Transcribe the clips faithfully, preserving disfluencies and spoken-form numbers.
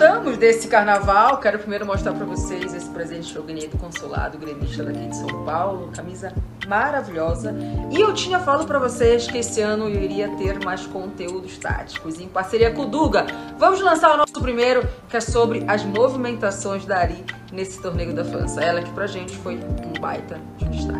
voltamos desse carnaval. Quero primeiro mostrar para vocês esse presente que eu ganhei do consulado gremista daqui de São Paulo. Camisa maravilhosa. E eu tinha falado para vocês que esse ano eu iria ter mais conteúdos táticos em parceria com o Duga. Vamos lançar o nosso primeiro, que é sobre as movimentações da Ary nesse torneio da França. Ela que pra gente foi um baita de um destaque.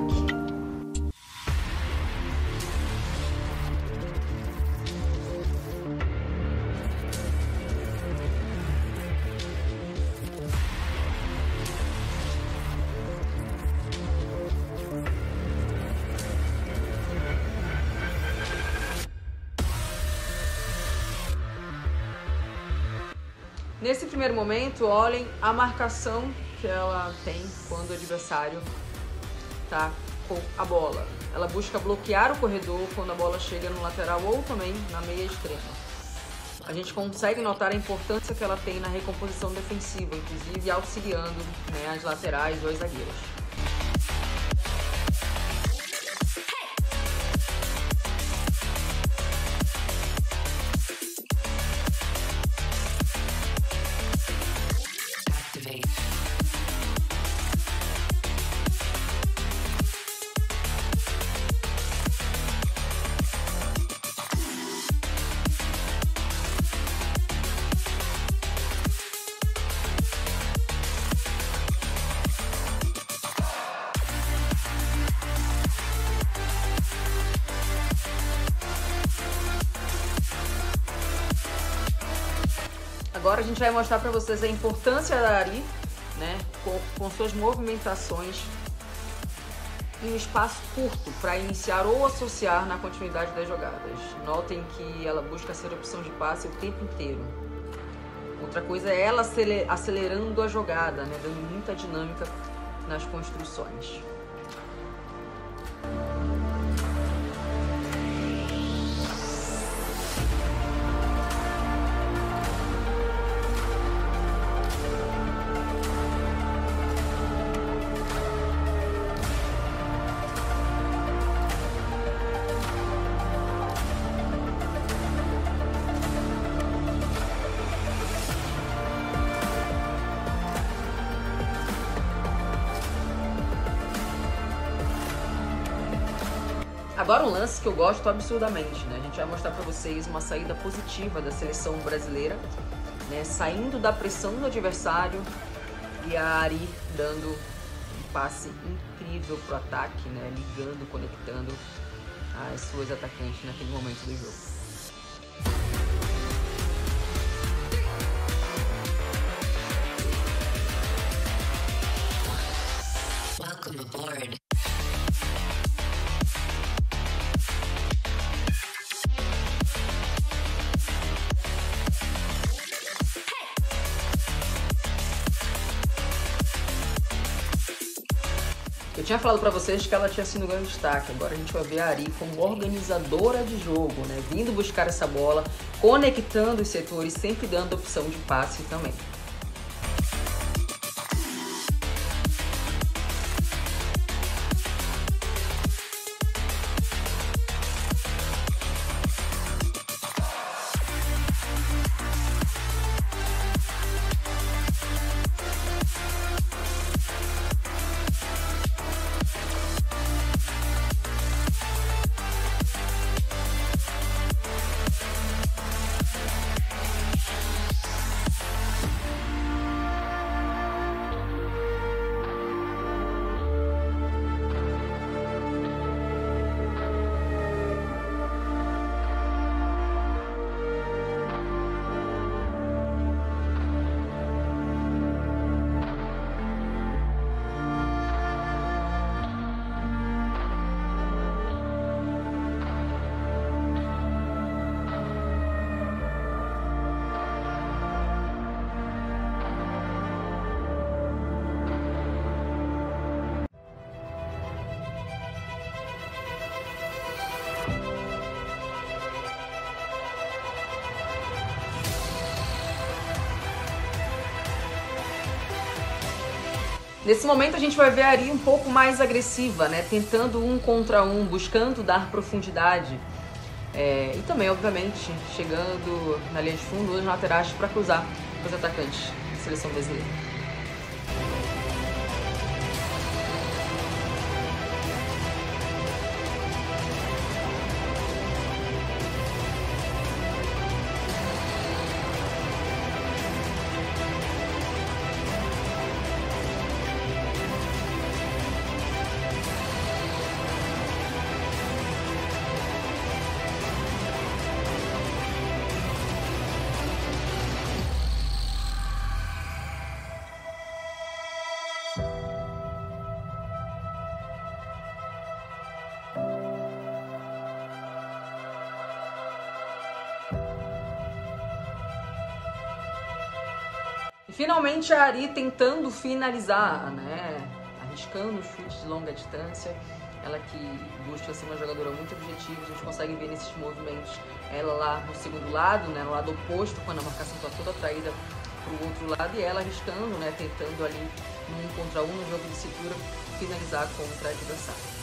Nesse primeiro momento, olhem a marcação que ela tem quando o adversário tá com a bola. Ela busca bloquear o corredor quando a bola chega no lateral ou também na meia extrema. A gente consegue notar a importância que ela tem na recomposição defensiva, inclusive auxiliando, né, as laterais ou os zagueiros. Agora a gente vai mostrar para vocês a importância da Ary, né, com, com suas movimentações em um espaço curto para iniciar ou associar na continuidade das jogadas. Notem que ela busca ser opção de passe o tempo inteiro. Outra coisa é ela acelerando a jogada, né, dando muita dinâmica nas construções. Agora um lance que eu gosto absurdamente, né? A gente vai mostrar para vocês uma saída positiva da seleção brasileira, né? Saindo da pressão do adversário e a Ary dando um passe incrível pro ataque, né? Ligando, conectando as suas atacantes naquele momento do jogo. Welcome aboard. Eu tinha falado pra vocês que ela tinha sido um grande destaque. Agora a gente vai ver a Ary como organizadora de jogo, né? Vindo buscar essa bola, conectando os setores, sempre dando opção de passe também. Nesse momento a gente vai ver a Ary um pouco mais agressiva, né? Tentando um contra um, buscando dar profundidade. É, e também, obviamente, chegando na linha de fundo, os laterais para cruzar. Mas atacante, seleção brasileira. Finalmente a Ary tentando finalizar, né? Arriscando o chute de longa distância. Ela que busca ser uma jogadora muito objetiva, a gente consegue ver nesses movimentos ela lá no segundo lado, né? No lado oposto, quando a marcação está toda atraída para o outro lado, e ela arriscando, né? Tentando ali um contra um no jogo de cintura finalizar contra a adversária.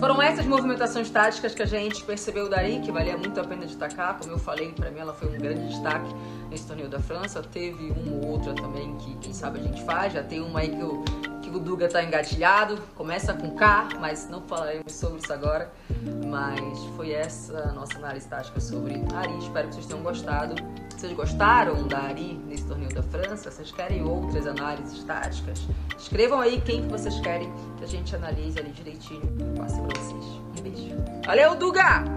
Foram essas movimentações táticas que a gente percebeu da Ary, que valia muito a pena destacar. Como eu falei, para mim ela foi um grande destaque nesse torneio da França. Teve uma ou outra também que, quem sabe, a gente faz. Já tem uma aí que o, que o Duga tá engatilhado, começa com K, mas não falaremos sobre isso agora. Mas foi essa a nossa análise tática sobre a Ary. Espero que vocês tenham gostado. Se vocês gostaram da Ary nesse torneio da França, vocês querem outras análises táticas? Escrevam aí quem que vocês querem que a gente analise ali direitinho. Passe pra vocês. Um beijo. Valeu, Duga!